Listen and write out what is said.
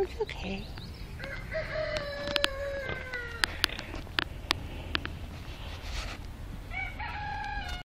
It's okay.